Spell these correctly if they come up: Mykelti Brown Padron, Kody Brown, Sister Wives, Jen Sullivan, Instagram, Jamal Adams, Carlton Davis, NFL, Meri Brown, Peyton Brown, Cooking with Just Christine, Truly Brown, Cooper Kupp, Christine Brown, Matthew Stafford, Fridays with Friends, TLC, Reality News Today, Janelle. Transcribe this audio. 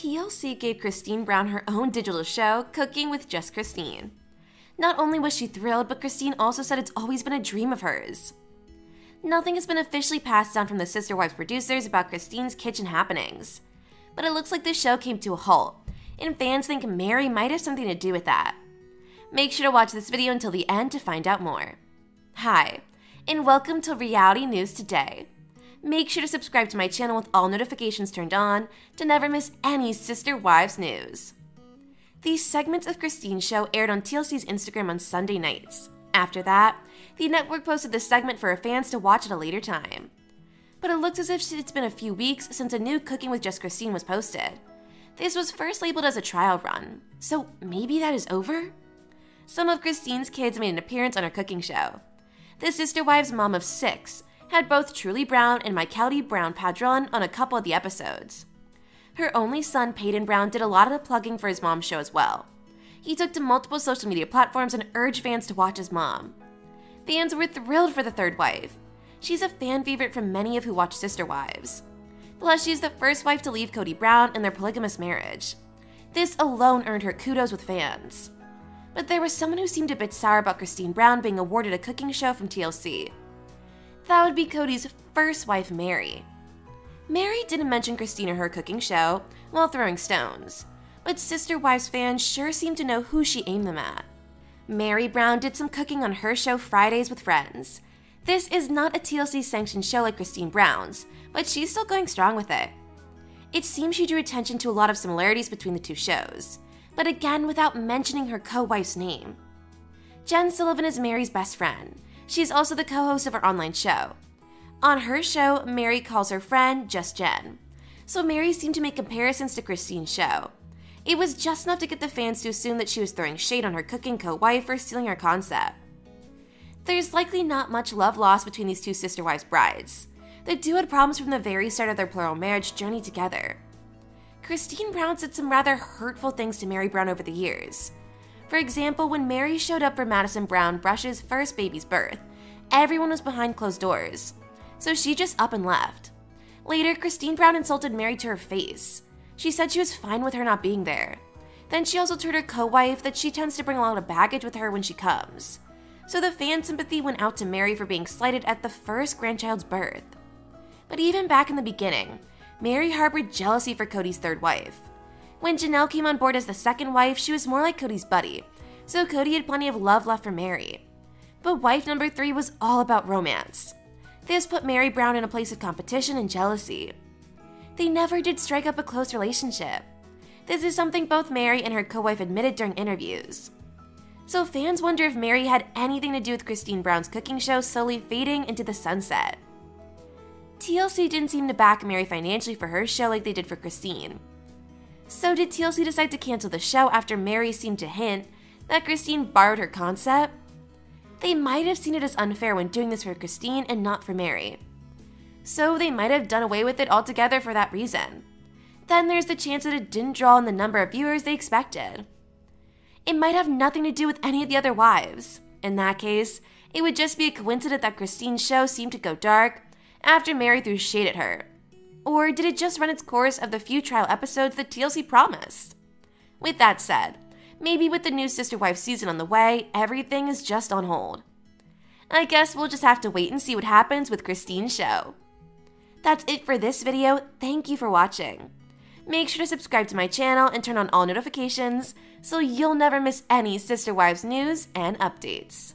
TLC gave Christine Brown her own digital show, Cooking with Just Christine. Not only was she thrilled, but Christine also said it's always been a dream of hers. Nothing has been officially passed down from the Sister Wives producers about Christine's kitchen happenings, but it looks like this show came to a halt, and fans think Meri might have something to do with that. Make sure to watch this video until the end to find out more. Hi, and welcome to Reality News Today. Make sure to subscribe to my channel with all notifications turned on to never miss any Sister Wives news. These segments of Christine's show aired on TLC's Instagram on Sunday nights. After that, the network posted the segment for her fans to watch at a later time. But it looks as if it's been a few weeks since a new Cooking with Just Christine was posted. This was first labeled as a trial run, so maybe that is over? Some of Christine's kids made an appearance on her cooking show. The Sister Wives mom of 6 had both Truly Brown and Mykelti Brown Padron on a couple of the episodes. Her only son, Peyton Brown, did a lot of the plugging for his mom's show as well. He took to multiple social media platforms and urged fans to watch his mom. Fans were thrilled for the third wife. She's a fan favorite from many of who watch Sister Wives. Plus, she's the first wife to leave Kody Brown in their polygamous marriage. This alone earned her kudos with fans. But there was someone who seemed a bit sour about Christine Brown being awarded a cooking show from TLC. That would be Kody's first wife, Meri. Meri didn't mention Christine or her cooking show while throwing stones, but Sister Wives fans sure seem to know who she aimed them at. Meri Brown did some cooking on her show Fridays with Friends. This is not a TLC-sanctioned show like Christine Brown's, but she's still going strong with it. It seems she drew attention to a lot of similarities between the two shows, but again without mentioning her co-wife's name. Jen Sullivan is Meri's best friend. She's also the co-host of her online show. On her show, Meri calls her friend just Jen, so Meri seemed to make comparisons to Christine's show. It was just enough to get the fans to assume that she was throwing shade on her cooking co-wife for stealing her concept. There's likely not much love lost between these two Sister Wives brides. The two had problems from the very start of their plural marriage journey together. Christine Brown said some rather hurtful things to Meri Brown over the years. For example, when Meri showed up for Madison Brown Brush's first baby's birth, everyone was behind closed doors, so she just up and left. Later, Christine Brown insulted Meri to her face. She said she was fine with her not being there. Then she also told her co-wife that she tends to bring a lot of baggage with her when she comes. So the fan sympathy went out to Meri for being slighted at the first grandchild's birth. But even back in the beginning, Meri harbored jealousy for Kody's third wife. When Janelle came on board as the second wife, she was more like Kody's buddy, so Kody had plenty of love left for Meri. But wife number 3 was all about romance. This put Meri Brown in a place of competition and jealousy. They never did strike up a close relationship. This is something both Meri and her co-wife admitted during interviews. So fans wonder if Meri had anything to do with Christine Brown's cooking show slowly fading into the sunset. TLC didn't seem to back Meri financially for her show like they did for Christine. So did TLC decide to cancel the show after Meri seemed to hint that Christine borrowed her concept? They might have seen it as unfair when doing this for Christine and not for Meri. So they might have done away with it altogether for that reason. Then there's the chance that it didn't draw in the number of viewers they expected. It might have nothing to do with any of the other wives. In that case, it would just be a coincidence that Christine's show seemed to go dark after Meri threw shade at her. Or did it just run its course of the few trial episodes that TLC promised? With that said, maybe with the new Sister Wife season on the way, everything is just on hold. I guess we'll just have to wait and see what happens with Christine's show. That's it for this video. Thank you for watching. Make sure to subscribe to my channel and turn on all notifications so you'll never miss any Sister Wives news and updates.